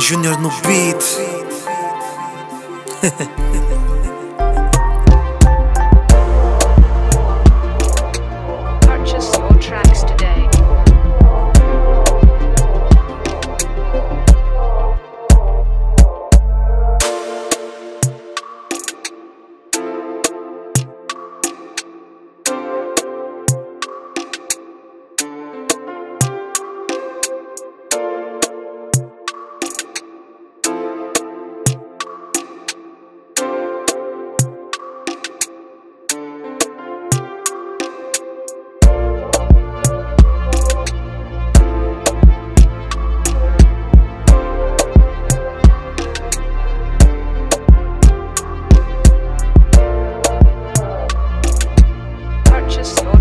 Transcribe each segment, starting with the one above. Júnior no beat. Purchase your tracks today.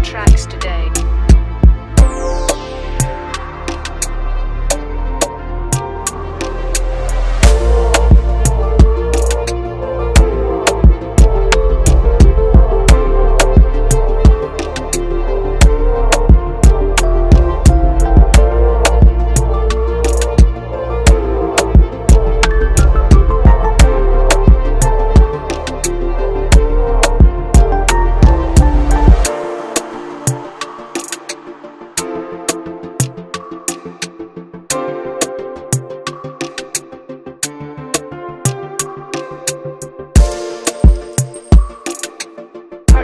Tracks today.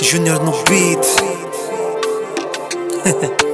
Júnior no beat.